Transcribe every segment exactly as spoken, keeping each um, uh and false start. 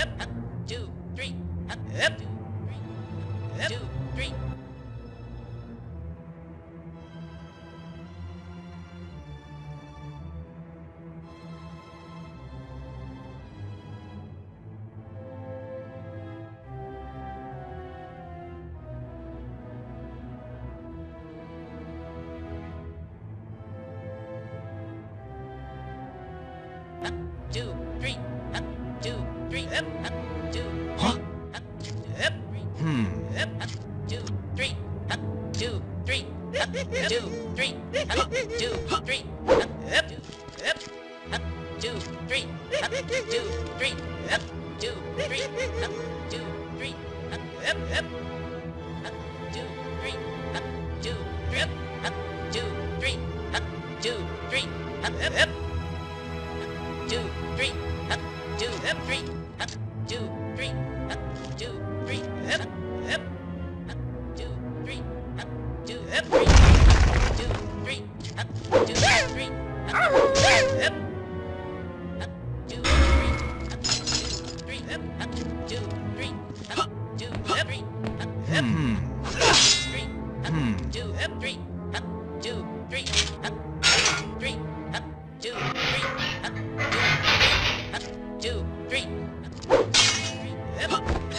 Up, up, two, three. Up, up, two, three. Up, two, three. Two, three, up, two, three, up, up, two, huh? Up, two, up, three, hmm. Up, up, two, three, up, two, three, up, two, three, up, two, three, up, up, up, up, two, three, up, two, three, up, two, three, up, two, three, up, up, up, up, two, three, up, two, three, up, two, three, up, two, three, up, up, up. Two, three, up, two, up, three, up, two, three, up, two, three, up, up, up, two, three, up, two, up, three, up, two, three, up, two, three, up, up, up, two, three, up, two, three, up, up, two, three, up, two, up, three, up, up, three, up, two, up, three, up, two, three, up, three, up, two, three, up. Two, three, up, three, up, two, up, three, up,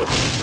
You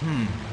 Hmm.